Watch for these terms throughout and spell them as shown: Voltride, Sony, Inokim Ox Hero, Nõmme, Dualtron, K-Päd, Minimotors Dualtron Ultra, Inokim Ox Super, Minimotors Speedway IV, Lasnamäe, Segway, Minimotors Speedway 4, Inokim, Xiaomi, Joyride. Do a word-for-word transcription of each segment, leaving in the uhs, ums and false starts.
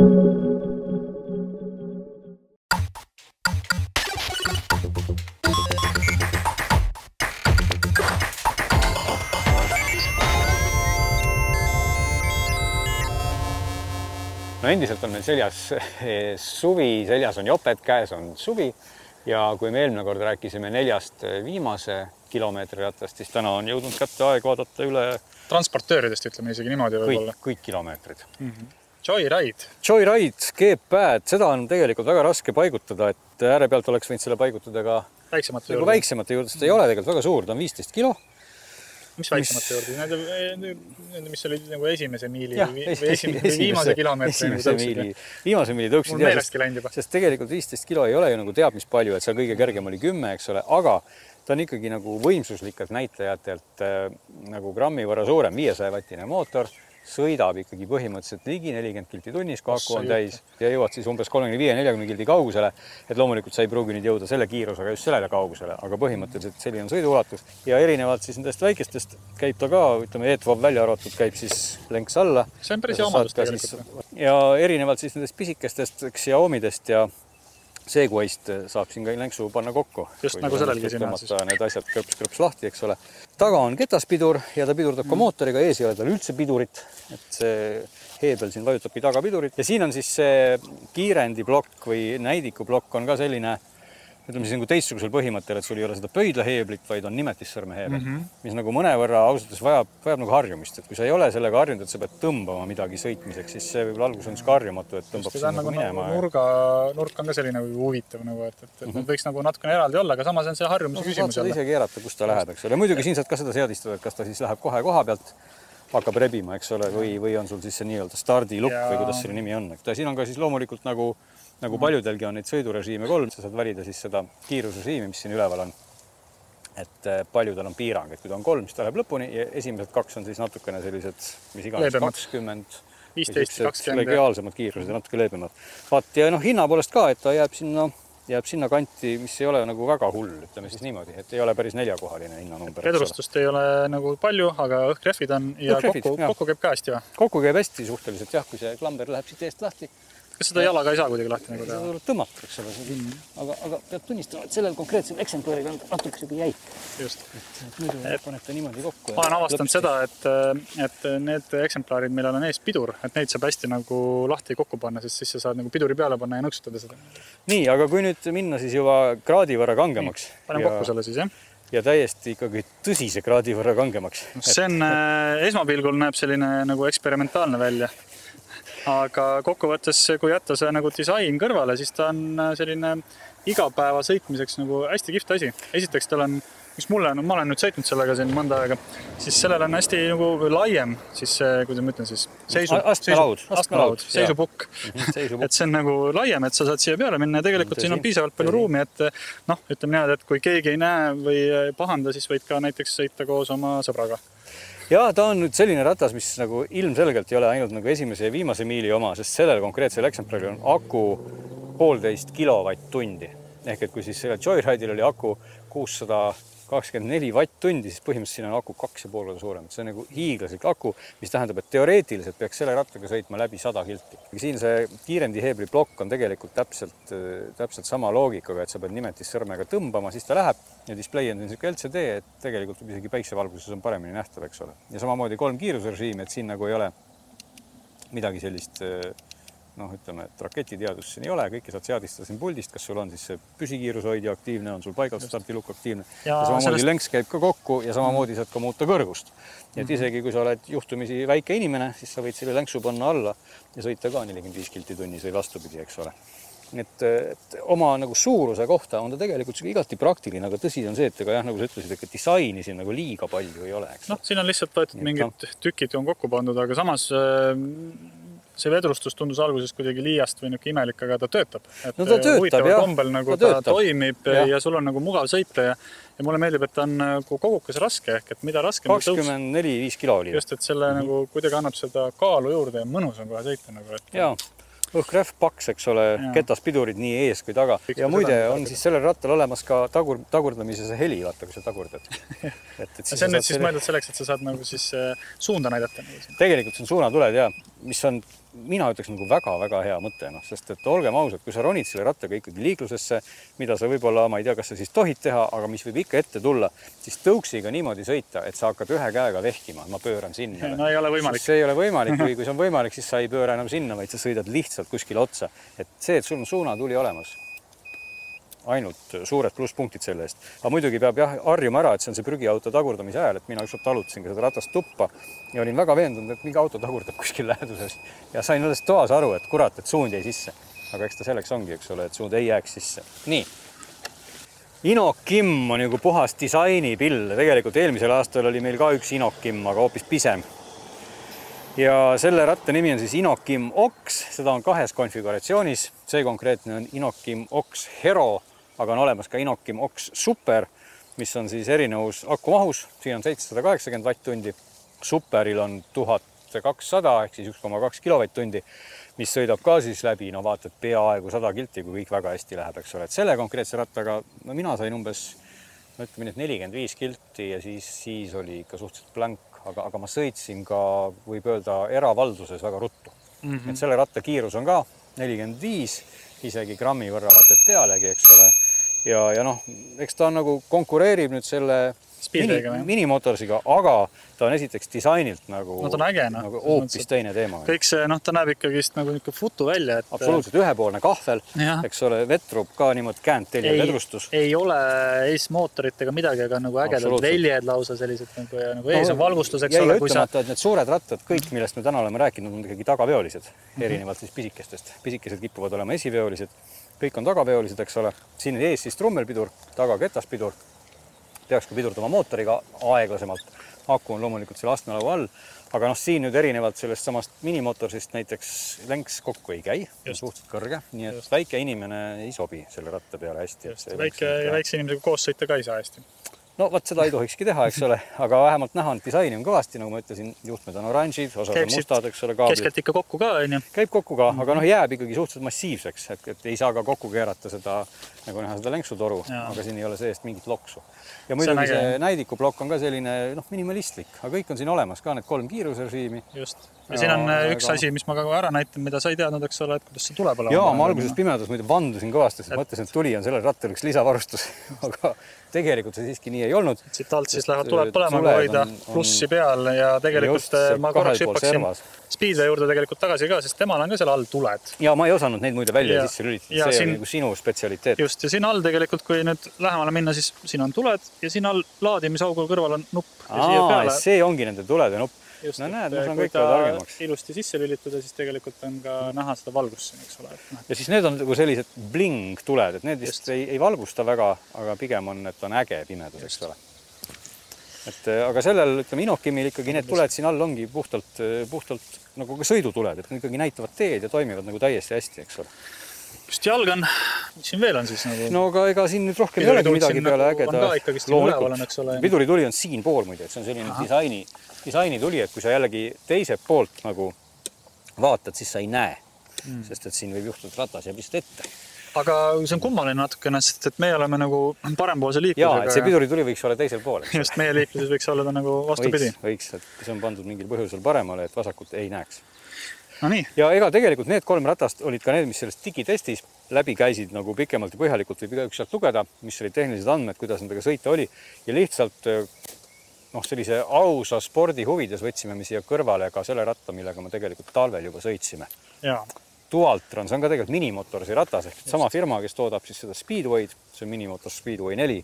No endiselt on meil seljas suvi, seljas on joped, käes on suvi ja kui me eelmine kord rääkisime neljast viimase kilomeetri rattast, siis täna on jõudnud kätte aeg vaadata üle transportööridest, ütleme isegi niimoodi võib-olla. Kõik, kõik kilomeetrid. Mm -hmm. Joyride. Joyride, K-Päd, seda on tegelikult väga raske paigutada, et äärepealt oleks võinud selle paigutada ka väiksemate juurde. Väiksemate juurde, sest ei ole tegelikult väga suur, ta on viisteist kilo. Mis väiksemate juurde? Mis oli nagu esimese miili või viimase kilomeetri? Viimase miili tõuksid jah, sest tegelikult viisteist kilo ei ole ju nagu teab mis palju, et seal kõige kergem oli kümme, eks ole, aga ta on ikkagi nagu võimsuslikelt näitajatelt nagu grammi võrra suurem, viiesaja vatine mootor, sõidab ikkagi põhimõtteliselt ligi nelikümmend kilti tunnis, kui aku on täis ja jõuad siis umbes kolmekümne viie kuni neljakümne kilti kaugusele, et loomulikult sa ei pruugi nüüd jõuda selle kiirusega just sellele kaugusele, aga põhimõtteliselt selline on sõiduulatus ja erinevalt siis nendest väikestest käib ta ka, ütleme, eetvav välja arvatud, käib siis lenks alla. See on päris hea omadus tegelikult. Ja erinevalt siis nendest pisikestest Xiaomidest ja Segwayst saab siin ka lenksu panna kokku. Just nagu sellelgi sinna siis. Need asjad krõps-krõps lahti, eks ole. Taga on ketaspidur ja ta pidurdab ka mootoriga, ees ei ole tal üldse pidurit. Et see heebel siin vajutabki taga pidurit. Ja siin on siis see kiirendi blokk või näidiku blokk on ka selline, ütleme siis nagu teistsugusel põhimõttel, et sul ei ole seda pöidlaheeblit, vaid on nimetissõrmeheebel, mis nagu mõnevõrra ausalt vajab, vajab nagu harjumist. Et kui sa ei ole sellega harjunud, et sa pead tõmbama midagi sõitmiseks, siis see võib-olla algus on siis harjumatu, et tõmbab sinna nagu minema. Nurk on ka selline huvitav, et võiks nagu natukene eraldi olla, aga samas on see harjumise küsimus. Saad ise keerata, kus ta läheb, eks ole. Muidugi siin saad ka seda seadistada, et kas ta siis läheb kohe koha pealt, hakkab rebima, eks ole, või on sul siis see nii-öelda stardilukk või kuidas selle nimi on. Siin on ka siis loomulikult nagu nagu paljudelgi on neid sõidurežiime kolm, sa saad valida siis seda kiirusrežiimi, mis siin üleval on. Et paljudel on piirang, et kui ta on kolm, siis ta läheb lõpuni ja esimesed kaks on siis natukene sellised, mis iganes, kakskümmend, viisteist, kakskümmend. Legaalsemad kiirused ja natuke leebemad. Vaat ja noh, hinna poolest ka, et ta jääb sinna, jääb sinna kanti, mis ei ole nagu väga hull, ütleme siis niimoodi, et ei ole päris neljakohaline hinnanumber. Vedrustust ei ole nagu palju, aga õhkrehvid on ja kokku käib ka hästi. Kokku käib hästi suhteliselt, jah, kui see klamber läheb siit eest lahti. Kas seda jalaga ei saa kuidagi lahti nagu teha? Tõmmata, eks ole, aga peab tunnistama, et sellel konkreetsel eksemplariga on natuke jäik. Just. Muidu paneb ta niimoodi kokku. Ma olen avastanud seda, et need eksemplarid, millel on ees pidur, et neid saab hästi nagu lahti kokku panna, sest siis sa saad nagu piduri peale panna ja nõksutada seda. Nii, aga kui nüüd minna siis juba kraadi võrra kangemaks. Panen kokku selle siis, jah? Ja täiesti ikkagi tõsise kraadi võrra kangemaks. See on, esmapilgul näeb selline nagu eksperimentaalne välja. Aga kokkuvõttes, kui jätta see nagu disain kõrvale, siis ta on selline igapäeva sõitmiseks nagu hästi kihvt asi. Esiteks tal on, mis mulle, no ma olen nüüd sõitnud sellega siin mõnda aega, siis sellel on hästi nagu laiem, siis kuidas ma ütlen siis, astmelaud, seisupukk. Et see on nagu laiem, et sa saad siia peale minna ja tegelikult siin on piisavalt palju ruumi, et noh, ütleme nii, et kui keegi ei näe või pahanda, siis võid ka näiteks sõita koos oma sõbraga. Jah, ta on nüüd selline ratas, mis nagu ilmselgelt ei ole ainult nagu esimese ja viimase miili oma, sest sellel konkreetsel eksemplari on aku poolteist kilovatt-tundi. Ehk et kui siis sellel Joyride'il oli aku kuussada kakskümmend neli vatt-tundi, siis põhimõtteliselt siin on aku kaks ja pool korda suurem. See on nagu hiiglaslik aku, mis tähendab, et teoreetiliselt peaks selle rattaga sõitma läbi sada kilti. Siin see kiirendi heebli blokk on tegelikult täpselt, täpselt sama loogikaga, et sa pead nimetis sõrmega tõmbama, siis ta läheb. Ja display on siin L C D, et tegelikult isegi päiksevalguses on paremini nähtav, eks ole. Ja samamoodi kolm kiirusrežiimi, et siin nagu ei ole midagi sellist, noh, ütleme, et raketiteadus siin ei ole, kõike saad seadistada siin puldist, kas sul on siis see püsikiirushoidja aktiivne, on sul paigalt stardilukk aktiivne ja samamoodi lenks käib ka kokku ja samamoodi saad ka muuta kõrgust. Ja et isegi kui sa oled juhtumisi väike inimene, siis sa võid selle lenksu panna alla ja sõita ka nelikümmend viis kilti tunnis või vastupidi, eks ole. Et oma nagu suuruse kohta on ta tegelikult igati praktiline, aga tõsi on see, et ega jah, nagu sa ütlesid, et disaini siin nagu liiga palju ei ole. Noh, siin on lihtsalt võetud mingid tükid on kokku pandud, aga samas see vedrustus tundus alguses kuidagi liiast või niisugune imelik, aga ta töötab. No ta töötab, jah. Kombel nagu ta toimib ja sul on nagu mugav sõita ja mulle meeldib, et ta on nagu kogukas raske, ehk et mida raske kakskümmend neli koma viis kilo oli. Just, et selle nagu kuidagi annab seda kaalu juurde ja mõnus on kohe sõita. Õhkrehv paks, eks ole, ketaspidurid nii ees kui taga. Ja muide on siis sellel rattal olemas ka tagurdamise see heli, vaata, kui sa tagurdad. See on nüüd siis mõeldud selleks, et sa saad nagu siis suunda näidata. Tegelikult see on suunatuled, jah. mis on, mina ütleks nagu väga-väga hea mõte, noh, sest et olgem ausad, kui sa ronid selle rattaga ikkagi liiklusesse, mida sa võib-olla, ma ei tea, kas sa siis tohid teha, aga mis võib ikka ette tulla, siis tõuksiga niimoodi sõita, et sa hakkad ühe käega vehkima, ma pööran sinna. No ei ole võimalik. See ei ole võimalik, või kui see on võimalik, siis sa ei pööra enam sinna, vaid sa sõidad lihtsalt kuskil otsa. Et see, et sul on suunatuli olemas. Ainult suured plusspunktid selle eest. Aga muidugi peab harjuma ära, et see on see prügiauto tagurdamise ajal, et mina ükskord talutasin ka seda ratast tuppa ja olin väga veendunud, et mingi auto tagurdab kuskil läheduses ja sain alles toas aru, et kurat, et suund jäi sisse. Aga eks ta selleks ongi, eks ole, et suund ei jääks sisse. Nii. Inokim on nagu puhas disainipill. Tegelikult eelmisel aastal oli meil ka üks Inokim, aga hoopis pisem. Ja selle ratta nimi on siis Inokim Ox. Seda on kahes konfiguratsioonis. See konkreetne on Inokim Ox Hero. Aga on olemas ka Inokim Ox Super, mis on siis erinevus akumahus. Siin on seitsesada kaheksakümmend vatt-tundi. Superil on tuhat kakssada ehk siis üks koma kaks kilovatt-tundi, mis sõidab ka siis läbi, no vaatad, peaaegu sada kilti, kui kõik väga hästi läheb, eks ole. Et selle konkreetse rattaga, no mina sain umbes, no ütleme, et nelikümmend viis kilti ja siis, siis oli ikka suhteliselt blank, aga, aga ma sõitsin ka, võib öelda, eravalduses väga ruttu. Mm -hmm. Et selle ratta kiirus on ka nelikümmend viis, isegi grammi võrra vaatad pealegi, eks ole. Ja, ja noh, eks ta on nagu konkureerib nüüd selle mini, minimotorsiga, aga ta on esiteks disainilt nagu no, äge, no. nagu hoopis teine teema. Kõik see, noh, ta näeb ikkagist nagu niisugune futu välja. Et... Absoluutselt ühepoolne kahvel, ja. Eks ole, vetrub ka niimoodi kääntelje vedrustus. Ei ole ees mootoritega midagi, aga nagu ägedalt veljed lausa sellised nagu, ja nagu no, ees on valgustus, eks ole. Kui ütlemata, sa... et need suured rattad, kõik, millest me täna oleme rääkinud, on ikkagi tagaveolised, erinevalt siis pisikestest. Pisikesed kipuvad olema esiveolised. Kõik on tagaveolised, eks ole. Siin ees siis trummelpidur, taga ketaspidur. Peaks ka pidurdama mootoriga aeglasemalt. Aku on loomulikult selle astmelaua all. Aga noh, siin nüüd erinevalt sellest samast minimotorsist näiteks lenks kokku ei käi. Suhteliselt kõrge. Nii et just. Väike inimene ei sobi selle ratta peale hästi. Just, väike, väikse inimesega koos sõita ka ei saa hästi. No vat, seda ei tohikski teha, eks ole, aga vähemalt näha on, disaini on kõvasti, nagu ma ütlesin, juhtmed on oransid, osad on mustad, eks ole, kaablid. Keskelt ikka kokku ka, on ju. Käib kokku ka, aga noh, jääb ikkagi suhteliselt massiivseks, et, et ei saa ka kokku keerata seda, nagu näha seda länksutoru, aga siin ei ole seest mingit loksu. Ja muidugi see, see näidikuplokk on ka selline, noh, minimalistlik, aga kõik on siin olemas, ka need kolm kiirusrežiimi. Just. Ja siin on ja, üks aga... asi, mis ma ka ära näitan, mida sa ei teadnud, eks ole, et kuidas see tuleb olema. Jaa, ma alguses pimedas muidu vandusin kõvasti, et mõtlesin, et tuli on sellel rattal üks lisavarustus, aga tegelikult see siiski nii ei olnud. Siit alt siis lähevad tuleb põlema hoida on... plussi peal ja tegelikult just, ma korraks hüppaksin Speedway juurde tegelikult tagasi ka, sest temal on ka seal all tuled. Ja ma ei osanud neid muide välja ja, sisse lülitada, see siin... oli nagu sinu spetsialiteet. Just, ja siin all tegelikult, kui nüüd lähemale minna, siis siin on tuled ja siin all laadimisaugul kõrval on nupp. Ja Aa, peale... see ongi nende tulede nupp. Just, no näed, ma saan kõik targemaks. Ilusti sisse lülitada, siis tegelikult on ka näha seda valgusse, eks ole. Ja siis need on sellised bling tuled, et need vist ei, ei valgusta väga, aga pigem on, et on äge pimedus, eks ole. Et, aga sellel, ütleme, Inokimil ikkagi need tuled siin all ongi puhtalt, puhtalt nagu ka sõidutuled, et need ikkagi näitavad teed ja toimivad nagu täiesti hästi, eks ole. Just jalgan, mis siin veel on siis nagu? No aga ega siin nüüd rohkem ei ole midagi peale ägeda. Pidurituli on siin pool muide, et see on selline disaini, disaini tuli, et kui sa jällegi teiselt poolt nagu vaatad, siis sa ei näe, mm. sest et siin võib juhtuda, et ratas jääb lihtsalt ette. Aga see on kummaline natukene, sest et me oleme nagu parempoolse liiklusega. Jaa, see pidurituli võiks olla teisel pool. Just, meie liikluses võiks olla ta nagu vastupidi. Võiks, võiks, et see on pandud mingil põhjusel paremale, et vasakut ei näeks. No nii. Ja ega tegelikult need kolm ratast olid ka need, mis sellest digitestis läbi käisid nagu pikemalt ja põhjalikult võib igaüks sealt lugeda, mis olid tehnilised andmed, kuidas nendega sõita oli. Ja lihtsalt noh, sellise ausa spordi huvides võtsime me siia kõrvale ka selle ratta, millega me tegelikult talvel juba sõitsime. Jaa. Dualtron, see on ka tegelikult Minimotorsi ratas, ehk sama firma, kes toodab siis seda Speedway'd, see on Minimotors Speedway neli,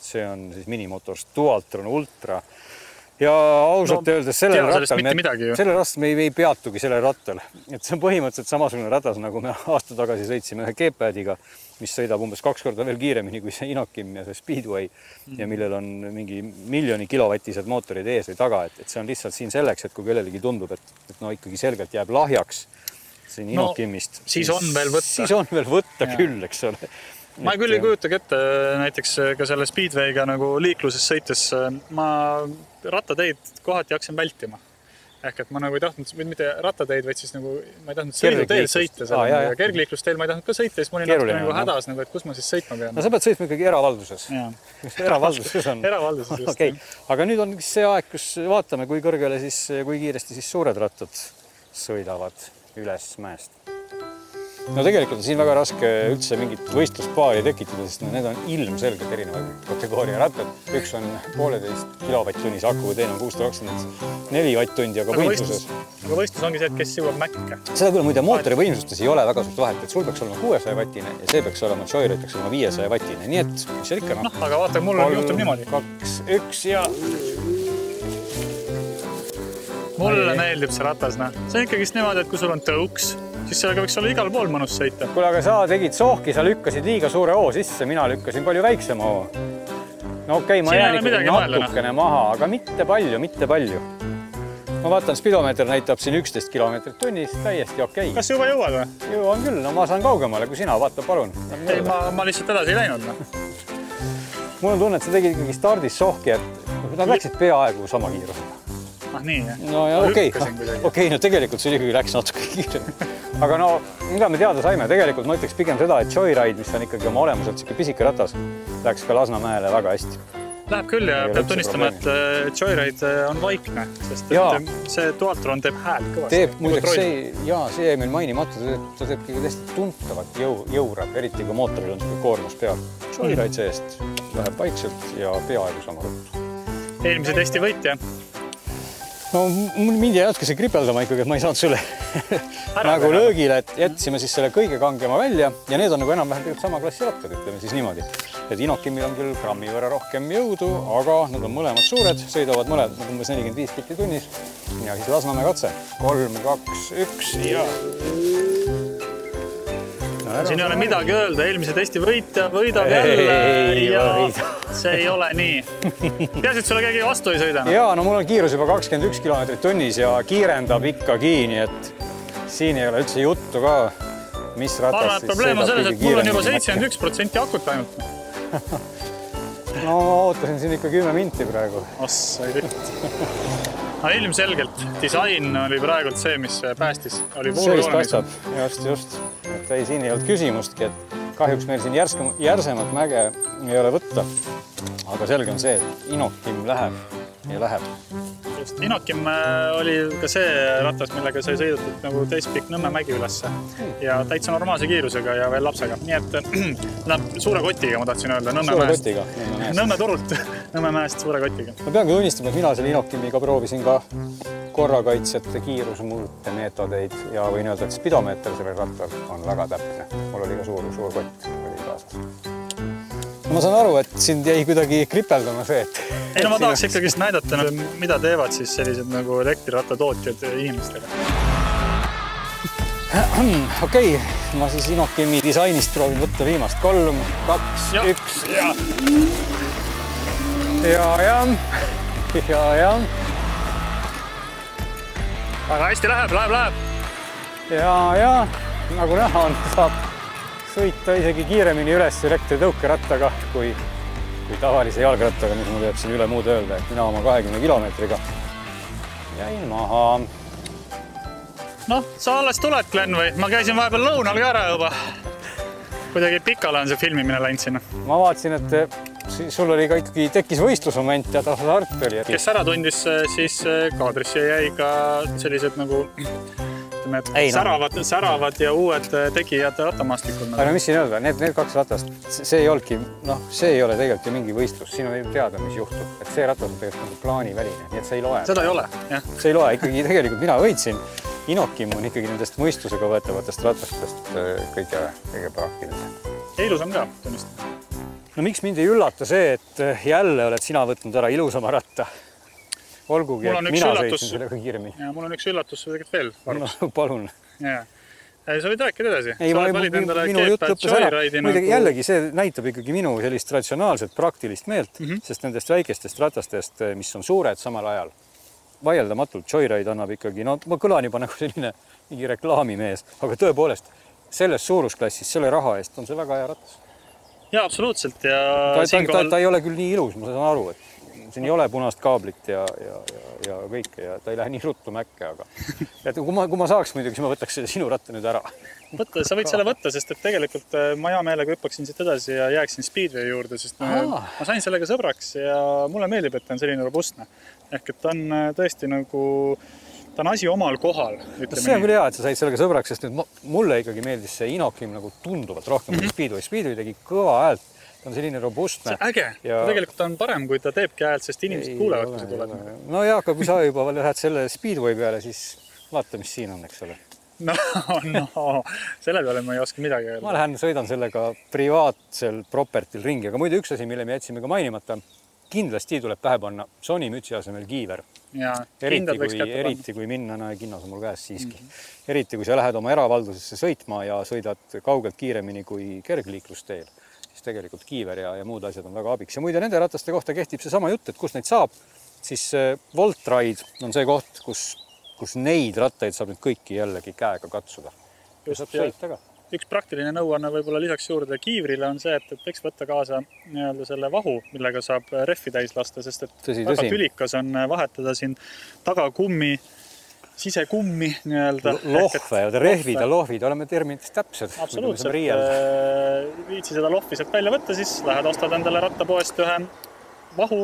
see on siis Minimotors Dualtron Ultra. Ja ausalt no, öeldes sellel rattal, me, sellel rattal me, ei, me ei peatugi sellel rattal. Et see on põhimõtteliselt samasugune ratas, nagu me aasta tagasi sõitsime ühe K-Pädiga, mis sõidab umbes kaks korda veel kiiremini kui see Inokim ja see Speedway mm. ja millel on mingi miljoni kilovattised mootorid ees või taga. Et, et see on lihtsalt siin selleks, et kui kellelegi tundub, et, et no ikkagi selgelt jääb lahjaks siin Inokimist. No, siis on veel võtta. Siis on veel võtta ja. Küll, eks ole. Ma küll ei kujutagi ette näiteks ka selle Speedwayga nagu liikluses sõites. Ma rattateid kohati hakkasin vältima. Ehk et ma nagu ei tahtnud, mitte rattateid, vaid siis nagu ma ei tahtnud sõiduteel sõita. Ah, jah, jah. Kergliiklusteel ma ei tahtnud ka sõita, siis ma olin natuke nagu hädas, nagu, et kus ma siis sõitma pean. No sa pead sõitma ikkagi eravalduses. Eravalduses on. Eravalduses just. Okay. Aga nüüd on see aeg, kus vaatame, kui kõrgele siis, kui kiiresti siis suured rattad sõidavad üles mäest. No tegelikult on siin väga raske üldse mingit võistluspaari tekitada, sest need on ilmselgelt erinevad kategooria rattad. Üks on pooleteist kilovatt-tunnis aku, teine on kuussada kakskümmend neli vatt-tundi, aga võimsuses. Aga võistlus ongi see, et kes jõuab mäkke. Seda küll, muide, mootori võimsustes ei ole väga suurt vahet, et sul peaks olema kuuesaja vattine ja see peaks olema Joyride peaks olema viiesaja vattine. Nii et, mis seal ikka? Noh, aga vaata, mul juhtub niimoodi. Kaks, üks ja... Mulle meeldib see ratas, noh. See on ikkagist niimoodi, et kui sul on tõuks, siis sellega võiks olla igal pool mõnus sõita. Kuule, aga sa tegid sohki, sa lükkasid liiga suure oo sisse, mina lükkasin palju väiksema oo. No okei, ma jään natukene maha, aga mitte palju, mitte palju. Ma vaatan, spidomeeter näitab siin üksteist kilomeetrit tunnis, täiesti okei. Kas juba jõuad või? Jõuan küll, no ma saan kaugemale kui sina, vaata palun. Ei, ma lihtsalt edasi ei läinud. Mul on tunne, et sa tegid ikkagi stardis sohki, et nad läksid peaaegu sama kiirusega. Ah nii, jah? No jah, okei, okei, no tegelikult see ikkagi läks natuke kiiremini. Aga no, mida me teada saime, tegelikult ma ütleks pigem seda, et Joyride, mis on ikkagi oma olemuselt siuke pisike ratas, läks ka Lasnamäele väga hästi. Läheb küll ja peab tunnistama, et Joyride on vaikne, sest see Dualtron teeb häält kõvasti. Teeb, muideks see, jaa, see jäi meil mainimata, ta teeb kõige täiesti tuntavat jõurab, eriti kui mootoril on siuke koormus peal. Joyride seest läheb vaikselt ja peaaegu sama ruttu. Eelmise testi võitja. No mind ei jätke see kripeldama ikkagi, et ma ei saanud sulle nagu löögile, et jätsime siis selle kõige kangema välja ja need on nagu enam-vähem tegelikult sama klassi rattad, ütleme siis niimoodi. Et Inokimil on küll grammi võrra rohkem jõudu, aga nad on mõlemad suured, sõidavad mõlemad umbes nelikümmend viis kilomeetrit tunnis ja siis Lasnamäe katse. kolm, kaks, üks ja... Siin ei ole midagi öelda, eelmise testi võita, võidab jälle ja see ei ole nii. Teasid, sulle keegi vastu ei sõida? Jaa, no mul on kiirus juba kakskümmend üks kilomeetrit tunnis ja kiirendab ikkagi, nii et siin ei ole üldse juttu ka, mis ratas siis sõidab kõige kiiremini. Probleem on selles, et mul on juba seitsekümmend üks protsenti akut ainult. No ma ootasin siin ikka kümme minti praegu. Ossa ei rühti. Aga ilmselgelt disain oli praegult see, mis päästis. Sellist paistab, just, just. Ei, siin ei olnud küsimustki, et kahjuks meil siin järsemat mäge ei ole võtta. Aga selge on see, et Inokim läheb ja läheb. Just, Inokim oli ka see ratas, millega sai sõidatud nagu teispikk Nõmme mägi ülesse. Ja täitsa normaalse kiirusega ja veel lapsega. Nii et suure kotiga, ma tahtsin öelda, Nõmme mäest. Suure kotiga. Nõmme torult. Nõmme mäest suure kotiga. Ma pean ka õnnistama, et mina selle Inokimiga proovisin ka korrakaitsjate kiirusmuute meetodeid ja võin öelda, et spidomeeter sellel rattal on väga täpne. Mul oli ka suur, suur kott oli kaasas. Ma saan aru, et sind jäi kuidagi kripeldama see, et... Ei, no ma tahaks ikkagi näidata, mida teevad siis sellised nagu elektrirattatootjad inimestega. Okei, ma siis Inokimi disainist proovin võtta viimast. Kolm, kaks, üks ja... Ja, ja, ja, ja. Aga hästi läheb, läheb, läheb. Ja, ja, nagu näha on, saab sõita isegi kiiremini üles elektritõukerattaga kui tavalise jalgrattaga, mis mul peab siin üle muud öelda, et mina oma kahekümne kilomeetriga jäin maha. Noh, sa alles tuled, Glen, või? Ma käisin vahepeal lõunal ka ära juba. Kuidagi pikale on see filmimine läinud sinna. Ma vaatsin, et sul oli ka ikkagi tekkis võistlusmoment ja tahad hart oli. Kes ära tundis, siis kaadrisse jäi ka sellised nagu säravad ja uued tegijad rattamaastikud. Aga mis siin öelda, need kaks ratast, see ei olnudki, noh, see ei ole tegelikult ju mingi võistlus, siin on ju teada, mis juhtub, et see ratas on tegelikult plaaniväline, nii et see ei loe. Seda ei ole, jah. See ei loe, ikkagi tegelikult mina võitsin. Inokim on ikkagi nendest mõistusega võetavatest ratastest kõige praktiline. Ilusam ka, tunnistan. No miks mind ei üllata see, et jälle oled sina võtnud ära ilusama ratta? Olgugi, et mina sõitsin sellega kiiremini. Mul on üks üllatus tegelikult veel varus. No palun. Sa võid rääkida edasi. Ei, minu jutt õppes ära. Muidugi jällegi see näitab ikkagi minu sellist ratsionaalset praktilist meelt, sest nendest väikestest ratastest, mis on suured samal ajal, vaieldamatult Joyride annab ikkagi, no ma kõlan juba nagu selline mingi reklaamimees, aga tõepoolest selles suurusklassis, selle raha eest on see väga hea ratas. Jaa, absoluutselt. Ta ei ole küll nii ilus, ma saan aru, et siin ei ole punast kaablit ja kõike ja ta ei lähe nii ruttu mäkke, aga kui ma saaks muidugi, siis ma võtaks selle sinu ratta nüüd ära. Sa võid selle võtta, sest tegelikult ma hea meelega hüppaksin siit edasi ja jääksin Speedway juurde, sest ma sain sellega sõbraks ja mulle meeldib, et ta on selline robustne. Ehk et ta on tõesti nagu ta on asi omal kohal. See on küll hea, et sa said sellega sõbraks, sest nüüd mulle ikkagi meeldis see Inokim nagu tunduvalt rohkem kui Speedway. Speedway tegi kõva häält, ta on selline robustne. See äge, tegelikult ta on parem, kui ta teebki häält, sest inimesed kuulevad, kui sa tuled. No jah, aga kui sa juba lähed selle Speedway peale, siis vaata, mis siin on, eks ole. No, no, selle peale ma ei oska midagi öelda. Ma lähen sõidan sellega privaatsel propertil ringi, aga muidu üks asi, mille me jätsime ka mainimata, kindlasti tuleb pähe panna Sony mütsi asemel kiiver. Eriti kui minna, no ja kinnas on mul käes siiski. Eriti kui sa lähed oma eravaldusesse sõitma ja sõidad kaugelt kiiremini kui kergliiklusteel, siis tegelikult kiiver ja muud asjad on väga abiks. Ja muide nende rataste kohta kehtib see sama jutt, et kus neid saab, siis Voltride on see koht, kus neid rattaid saab nüüd kõiki jällegi käega katsuda. Üks praktiline nõuanne võib-olla lisaks juurde kiivrile on see, et võiks võtta kaasa selle vahu, millega saab rehvi täis lasta, sest et väga tülikas on vahetada siin tagakummi, sisekummi. Lohve, rehvid ja lohvid, oleme terminitest täpsed. Absoluutselt. Viitsi seda lohvi sealt välja võtta, siis lähed ostad endale rattapoest ühe vahu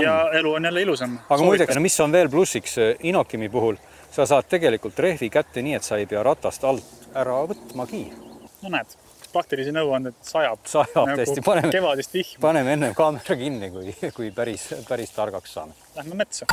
ja elu on jälle ilusam. Aga muideks, mis on veel plussiks Inokimi puhul? Sa saad tegelikult rehvi kätte nii, et sa ei pea ratast alt ära võtmagi. No näed, praktilisi nõu on, et sajab. Sajab, tõesti. Kevadist vihma. Paneme enne kaamera kinni, kui päris targaks saame. Lähme metsa.